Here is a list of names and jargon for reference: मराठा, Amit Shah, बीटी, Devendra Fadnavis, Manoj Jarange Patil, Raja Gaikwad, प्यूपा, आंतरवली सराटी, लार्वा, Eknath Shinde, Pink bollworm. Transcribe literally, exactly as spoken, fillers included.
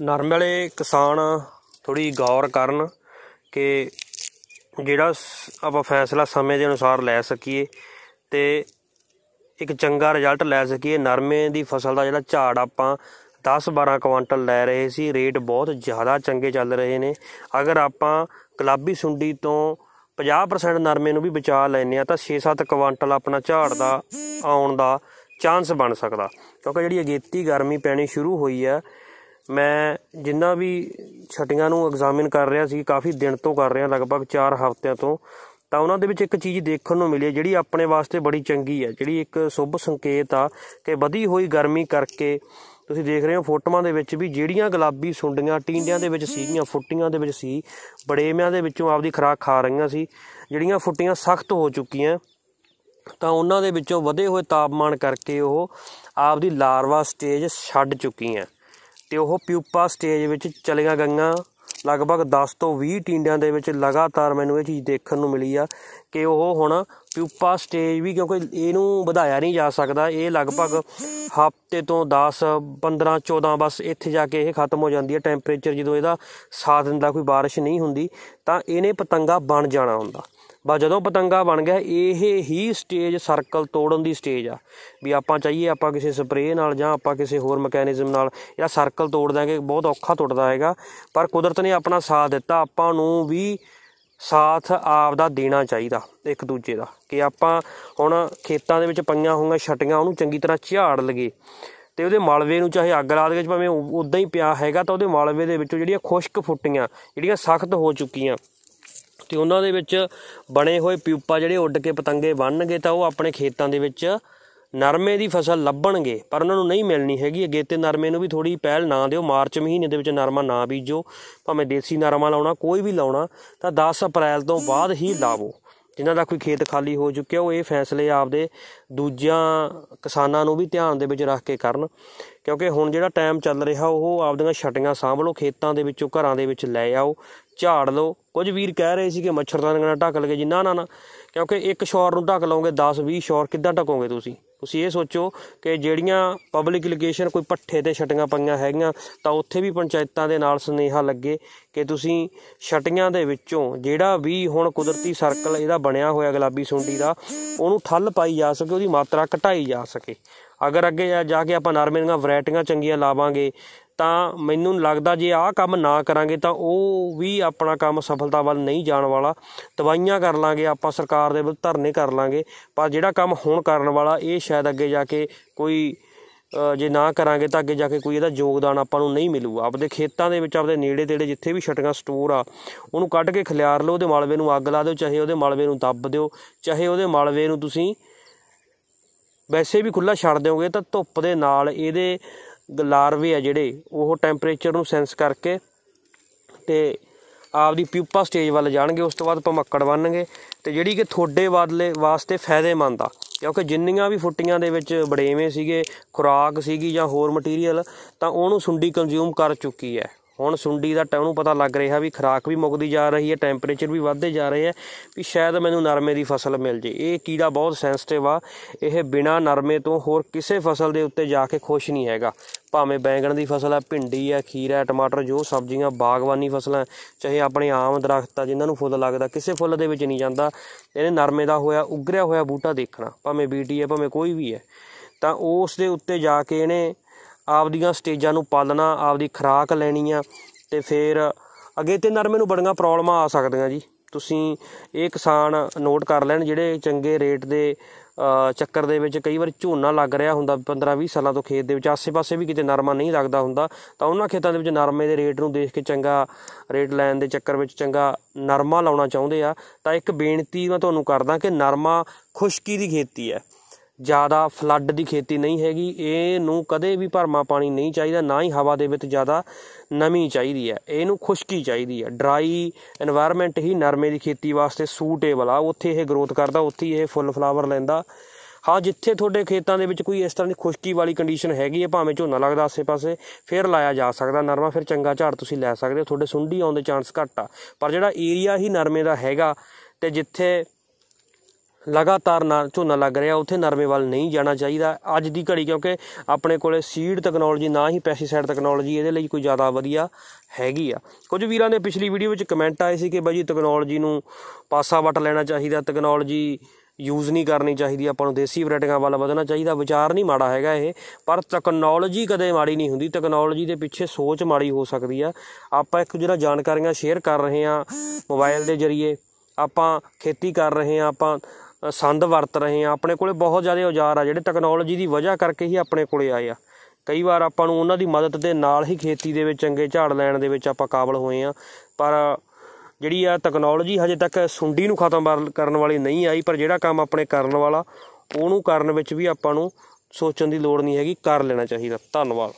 नर्मले किसान थोड़ी गौर करन कि जिहड़ा आपां फैसला समय के अनुसार लै सकीए ते एक चंगा रिजल्ट लै सकीए। नरमे की फसल का जिहड़ा झाड़ आपां दस बारह क्वांटल लै रहे सी, रेट बहुत ज़्यादा चंगे चल रहे ने। अगर आपां गुलाबी सुंडी तो पचास परसेंट नरमे नूं भी बचा लैंदे आ तां छे सत्त क्वांटल अपना झाड़ दा आउण दा चांस बन सकदा, क्योंकि जिहड़ी अगेती गर्मी पैणी शुरू हुई है। मैं जिन्ना भी छटियां नूं एग्जामिन कर रहा सी, काफ़ी दिन तो कर रहा, लगभग चार हफ्तियां तो, तां उन्हां दे विच एक चीज़ देखण नूं मिली जिहड़ी अपने वास्ते बड़ी चंगी है, जिहड़ी एक शुभ संकेत आ कि वधी हुई गर्मी करके तुसीं देख रहे हो फोटोआं दे विच भी जिहड़ियां गुलाबी सुंडियां टींडियां दे विच सीगियां, फुट्टियां दे विच सी, बड़ेवियां दे विचों आपदी खुराक खा रहीआं सी, जिहड़ियां फुट्टियां सख्त हो चुकीआं, तां उन्हां दे विचों वधे हुए तापमान करके ओह आपदी लार्वा स्टेज छड्ड चुकीआं ते ओह प्यूपा स्टेज विच चलीआं गईआं। लगभग दस तो बीस टींडियां दे विच लगातार मैनूं इह चीज़ देखण नूं मिली आ कि ओह हुण प्यूपा स्टेज भी, क्योंकि इनू वधाया नहीं जा सकदा, ये लगभग हफ्ते तो दस पंद्रह चौदह बस इत्थे जाके ये खत्म हो जाती है। टैंपरेचर जो इहदा साथ दिंदा, कोई बारिश नहीं हुंदी तां इहने पतंगा बन जाना हुंदा। बस जदों पतंगा बन गया, ये ही स्टेज सर्कल तोड़न दी स्टेज आ भी आपां चाहिए आपां किसी स्प्रे नाल जां आपां किसी होर मकैनिजम नाल इहदा सर्कल तोड़ देंगे, बहुत औखा टुटदा हैगा। पर कुदरत ने अपना साथ दिता, आपां नूं भी साथ आपदा देना चाहिए एक दूजे का, कि आप हुण खेतों के पईआं होईआं छटियां उन्होंने चंगी तरह झाड़ लगे तो वो मलबे में चाहे अग ला दे, भावें उदा ही पिया हैगा तो वो मलबे के विचों जिहड़ियां खुश्क फुट्टियां जिहड़ियां सख्त हो चुकीआं ते उन्हां दे विच बने हुए प्यूपा जिहड़े उड्ड के पतंगे बनणगे तो वह अपने खेतों के विच नरमे की फसल लभणगे, पर उन्होंने नहीं मिलनी हैगी। अगेते नरमे नूं भी थोड़ी पहल ना दिओ, मार्च महीने दे विच नरमा ना बीजो, भावें देसी नरमा लाउणा, कोई भी लाउणा तां दस अप्रैल तो बाद ही लावो। जिन्हां दा कोई खेत खाली हो चुक्या ओह इह फैसले आपदे दूजियां किसानां नूं भी ध्यान दे विच रख के करन, क्योंकि हुण जिहड़ा टाइम चल रिहा ओह आपदियां छटियां सांभ लओ, खेतां दे विचों घरां दे विच लै आओ, झाड़ लओ। कुछ वीर कह रहे सी कि मच्छरदानी नाल ढक लगे जी, ना ना ना, क्योंकि एक शॉर नूं ढक लओगे दस बीस शॉर किद्दां ढकोगे तुसीं। तुसीं ये सोचो कि जिहड़ियां पब्लिक लोकेशन कोई भट्ठे ते छटियां पईआं हैगीआं तां उत्थे भी पंचायतां दे नाल सुनेहा लगे कि तुसीं छटियां दे विचों जिहड़ा भी हुण कुदरती सर्कल इहदा बनिया होइआ गुलाबी सुंडी दा, उहनूं ठल्ल पाई जा सके, उहदी मात्रा घटाई जा सके। अगर अगे जाके आपां नरमे ਦੀਆਂ ਵੈਰਾਈਟੀਆਂ ਚੰਗੀਆਂ ਲਾਵਾਂਗੇ ਤਾਂ ਮੈਨੂੰ ਲੱਗਦਾ ਜੇ ਆਹ ਕੰਮ ਨਾ ਕਰਾਂਗੇ ਤਾਂ ਉਹ ਵੀ ਆਪਣਾ ਕੰਮ ਸਫਲਤਾ ਵੱਲ ਨਹੀਂ ਜਾਣ ਵਾਲਾ। ਦਵਾਈਆਂ ਕਰ ਲਾਂਗੇ ਆਪਾਂ, ਸਰਕਾਰ ਦੇ ਵਿਰੁੱਧ ਧਰਨੇ ਕਰ ਲਾਂਗੇ, ਪਰ ਜਿਹੜਾ ਕੰਮ ਹੁਣ ਕਰਨ ਵਾਲਾ ਇਹ ਸ਼ਾਇਦ ਅੱਗੇ ਜਾ ਕੇ ਕੋਈ ਜੇ ਨਾ ਕਰਾਂਗੇ ਤਾਂ ਅੱਗੇ ਜਾ ਕੇ ਕੋਈ ਇਹਦਾ ਯੋਗਦਾਨ ਆਪਾਂ ਨੂੰ ਨਹੀਂ ਮਿਲੂਗਾ। ਆਪਦੇ ਖੇਤਾਂ ਦੇ ਵਿੱਚ ਆਪਦੇ ਨੇੜੇ ਤੇੜੇ ਜਿੱਥੇ ਵੀ ਛਟੀਆਂ ਸਟੋਰ ਆ ਉਹਨੂੰ ਕੱਢ ਕੇ ਖਿਲਾਰ ਲਓ, ਉਹਦੇ ਮਲਵੇ ਨੂੰ ਅੱਗ ਲਾ ਦਿਓ, ਚਾਹੇ ਉਹਦੇ ਮਲਵੇ ਨੂੰ ਦੱਬ ਦਿਓ, ਚਾਹੇ ਉਹਦੇ ਮਲਵੇ ਨੂੰ ਤੁਸੀਂ वैसे भी खुला छड़ दोगे तो धुप्प दे नाल इहदे लार्वे आ जिहड़े वह टैंपरेचर नूं सेंस करके ते आपदी प्यूपा स्टेज वाल जाणगे, उस तो बाद भमक्कड़ बनणगे ते जिहड़ी कि थोड़े वादले वास्ते फायदेमंद आ, क्योंकि जिन्नियां भी फुट्टियां दे विच बड़ेवें सीगे, खुराक सीगी जां होर मटीरीअल, तां उहनूं सुंडी कंज्यूम कर चुकी है। हुण सुंडी दा टैनू पता लग रहा भी खुराक भी मुकदी जा रही है, टैंपरेचर भी वधदे जा रहे हैं भी शायद मैनूं नरमे की फसल मिल जे। ये कीड़ा बहुत सेंसिटिव आ, यह बिना नरमे तो होर किसी फसल के उत्ते जाके खुश नहीं हैगा, भावें बैंगण की फसल है, भिंडी है, खीरा है, टमाटर, जो सब्जियां बागवानी फसलां, चाहे अपने आम दरख्त आ जिन्हां नूं फुल लगदा, किसी फुल दे विच नहीं जांदा, इहने नरमे दा होया उगरिया होया बूटा देखना, भावें बीटी है भावें कोई भी है, तां उस दे उत्ते जाके इहने आपदियां स्टेजां नूं पालना, आपदी खुराक लैनी आ ते फिर अगे ते नरमे नूं बड़ियां प्रॉब्लमां आ सकदियां जी। तुसीं इह किसान नोट कर लैण जिहड़े चंगे रेट दे ਚੱਕਰ ਦੇ ਵਿੱਚ ਕਈ ਵਾਰ ਝੋਨਾ ਲੱਗ ਰਿਹਾ ਹੁੰਦਾ ਪੰਦਰਾਂ ਵੀਹ ਸਾਲਾਂ ਤੋਂ ਖੇਤ ਦੇ ਵਿੱਚ, ਆਸੇ-ਪਾਸੇ ਵੀ ਕਿਤੇ ਨਰਮਾ ਨਹੀਂ ਲੱਗਦਾ ਹੁੰਦਾ, ਤਾਂ ਉਹਨਾਂ ਖੇਤਾਂ ਦੇ ਵਿੱਚ ਨਰਮੇ ਦੇ ਰੇਟ ਨੂੰ ਦੇਖ ਕੇ ਚੰਗਾ ਰੇਟ ਲੈਣ ਦੇ ਚੱਕਰ ਵਿੱਚ ਚੰਗਾ ਨਰਮਾ ਲਾਉਣਾ ਚਾਹੁੰਦੇ ਆ, ਤਾਂ ਇੱਕ ਬੇਨਤੀ ਮੈਂ ਤੁਹਾਨੂੰ ਕਰਦਾ ਕਿ ਨਰਮਾ ਖੁਸ਼ਕੀ ਦੀ ਖੇਤੀ ਹੈ, ਜ਼ਿਆਦਾ ਫਲੱਡ ਦੀ ਖੇਤੀ ਨਹੀਂ ਹੈਗੀ। ਇਹਨੂੰ ਕਦੇ ਵੀ ਭਰਮਾ ਪਾਣੀ ਨਹੀਂ ਚਾਹੀਦਾ, ਨਾ ਹੀ ਹਵਾ ਦੇ ਵਿੱਚ ਜ਼ਿਆਦਾ ਨਮੀ ਚਾਹੀਦੀ ਹੈ, ਇਹਨੂੰ ਖੁਸ਼ਕੀ ਚਾਹੀਦੀ ਹੈ। ਡਰਾਈ ਇਨਵਾਇਰਨਮੈਂਟ ਹੀ ਨਰਮੇ ਦੀ ਖੇਤੀ ਵਾਸਤੇ ਸੂਟੇਬਲ ਆ, ਉੱਥੇ ਇਹ ਗਰੋਥ ਕਰਦਾ, ਉੱਥੇ ਇਹ ਫੁੱਲ ਫਲਾਵਰ ਲੈਂਦਾ। ਹਾਂ, ਜਿੱਥੇ ਤੁਹਾਡੇ ਖੇਤਾਂ ਦੇ ਵਿੱਚ ਕੋਈ ਇਸ ਤਰ੍ਹਾਂ ਦੀ ਖੁਸ਼ਕੀ ਵਾਲੀ ਕੰਡੀਸ਼ਨ ਹੈਗੀ ਹੈ, ਭਾਵੇਂ ਝੋਨਾ ਲੱਗਦਾ ਆਸੇ ਪਾਸੇ, ਫਿਰ ਲਾਇਆ ਜਾ ਸਕਦਾ ਨਰਮਾ, ਫਿਰ ਚੰਗਾ ਝਾੜ ਤੁਸੀਂ ਲੈ ਸਕਦੇ ਹੋ, ਤੁਹਾਡੇ ਸੁੰਡੀ ਆਉਣ ਦੇ ਚਾਂਸ ਘੱਟ ਆ। ਪਰ ਜਿਹੜਾ ਏਰੀਆ ਹੀ ਨਰਮੇ ਦਾ ਹੈਗਾ ਤੇ ਜਿੱਥੇ लगातार ना झोना लग रहा उत्थे नरमे वाल नहीं जाना चाहिए अज की घड़ी, क्योंकि अपने कोले सीड तकनोलॉजी ना ही पैसीसाइड तकनोलॉजी ये कोई ज़्यादा वधिया हैगी आ। कुछ वीरां ने पिछली वीडियो में कमेंट आए थे कि भाई जी तकनोलॉजी नूं पासा वट लेना चाहिए, तकनोलॉजी यूज़ नहीं करनी चाहिए, आपां नूं देसी वरायटियां वाल वधना चाहिए। विचार नहीं माड़ा हैगा ये, पर तकनोलॉजी कदे माड़ी नहीं हुंदी, तकनोलॉजी दे पिछे सोच माड़ी हो सकती है। आपां एक जिहड़ा जानकारियां शेयर कर रहे हैं मोबाइल के जरिए, आपां खेती कर रहे हैं, आपां संद वरत रहे हैं, अपने कोले बहुत ज़्यादा औजार आ जिहड़े तकनोलॉजी की वजह करके ही अपने कोले आए आ। कई बार आपां नूं उन्हां दी मदद दे नाल ही खेती दे विच चंगे झाड़ लैण दे विच आपां काबल होए आ, पर जिहड़ी आ तकनोलॉजी हजे तक सुंडी नूं खत्म करन वाली नहीं आई। पर जिहड़ा काम अपने करन वाला उहनूं करन विच भी आपां नूं सोचण दी लोड़ नहीं हैगी, कर लेना चाहिए। धन्नवाद।